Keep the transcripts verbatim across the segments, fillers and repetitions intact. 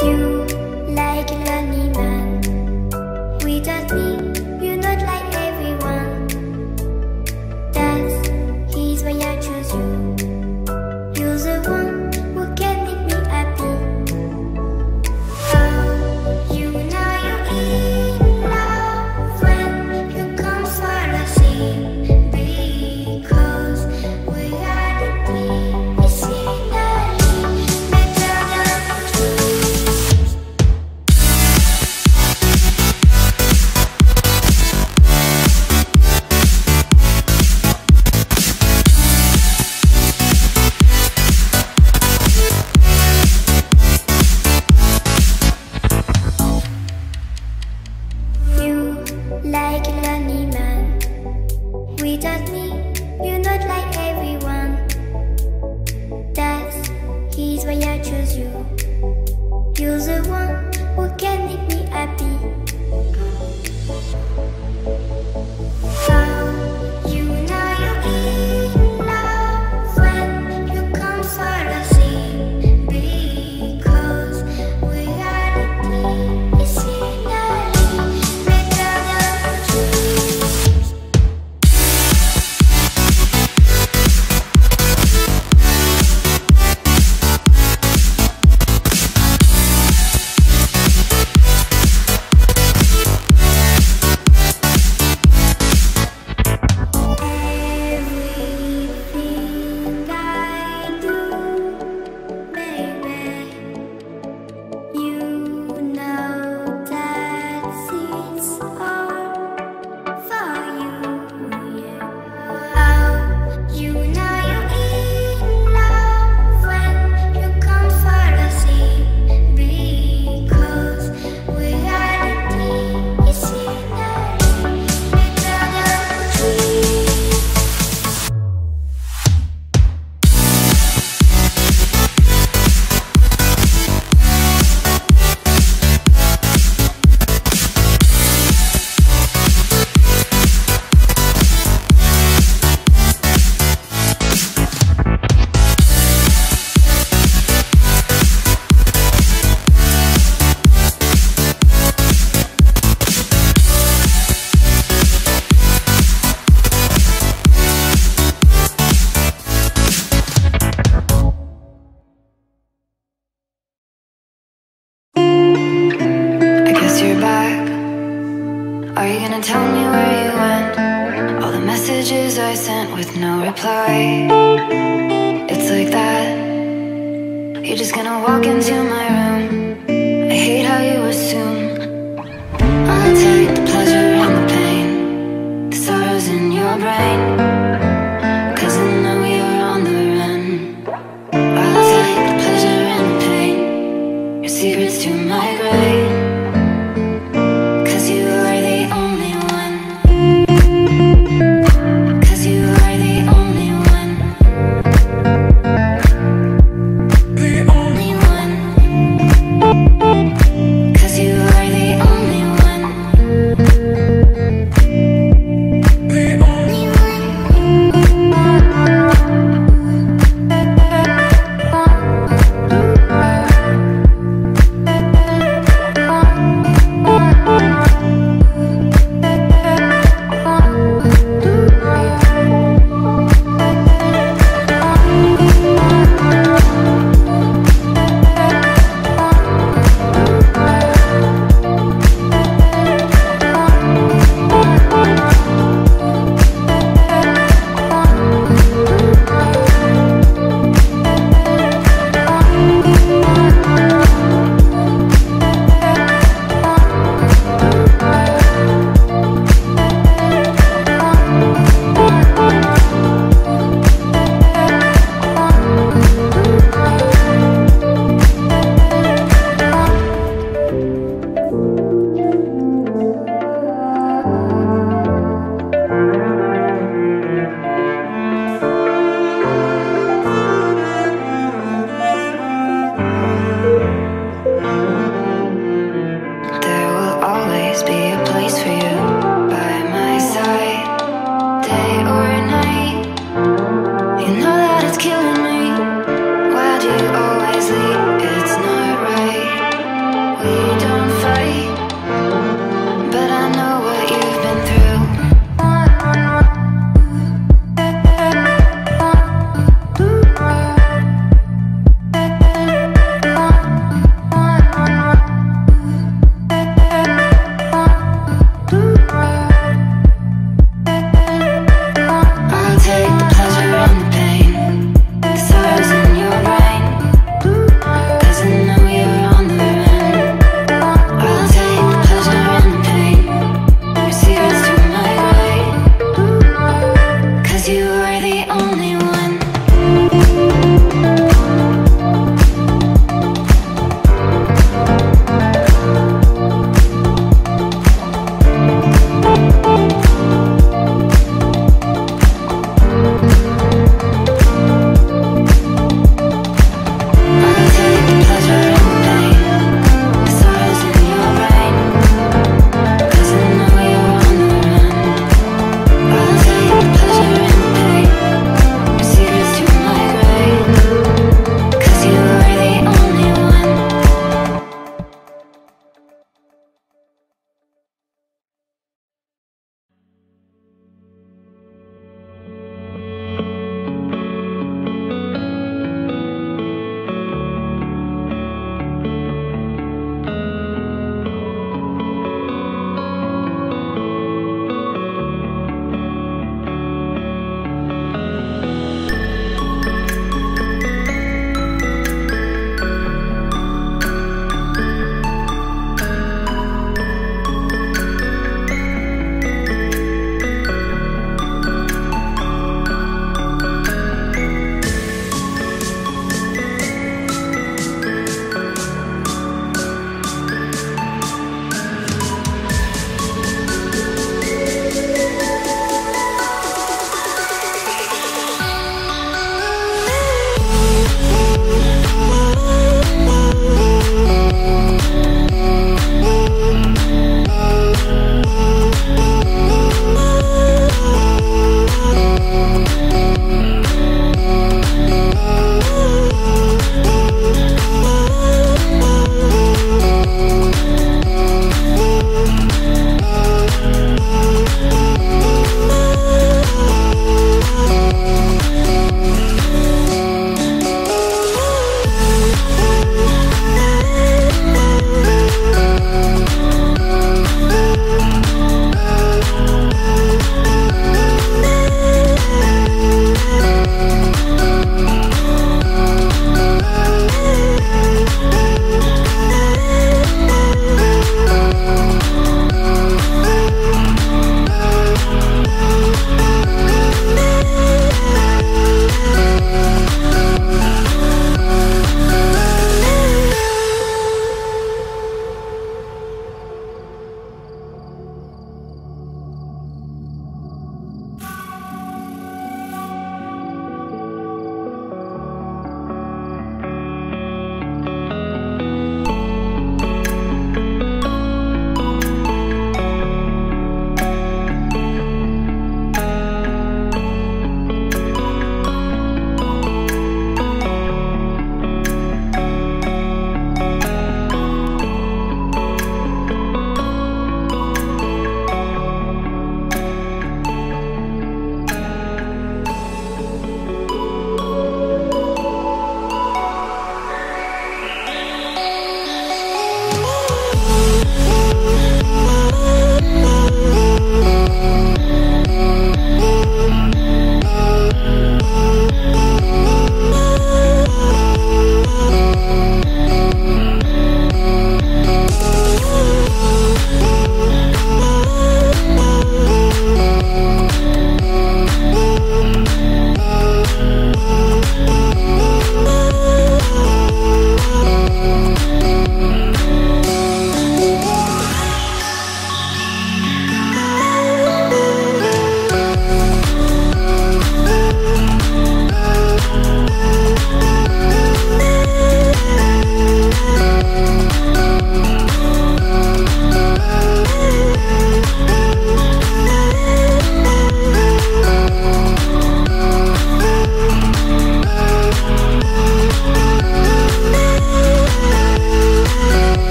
Thank you.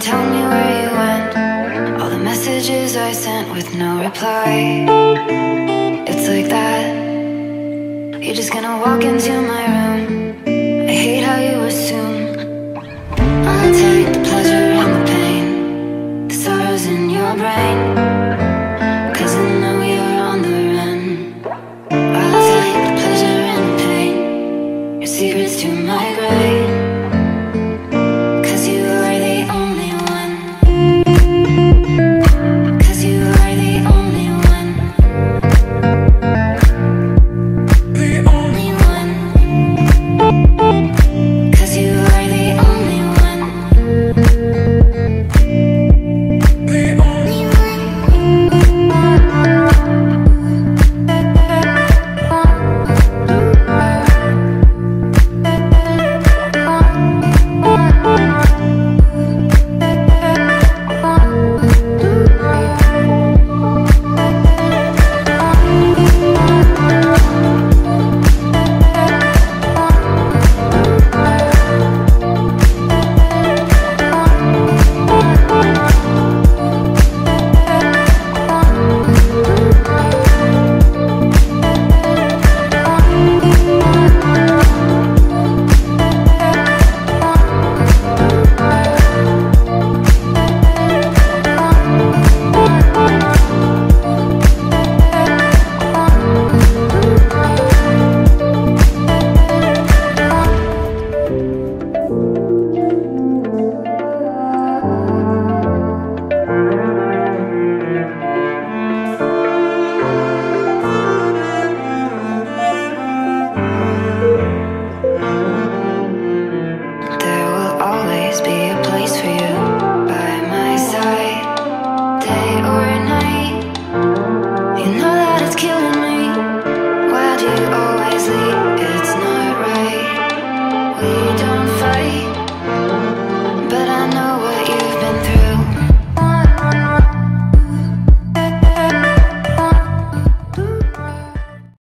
and tell me where you went. All the messages I sent with no reply. It's like that. You're just gonna walk into my room. I hate how you assume. I'll take the pleasure and the pain, the sorrows in your brain, 'cause I know you're on the run. I'll take the pleasure and the pain, your secrets to my grave. It's not right. We don't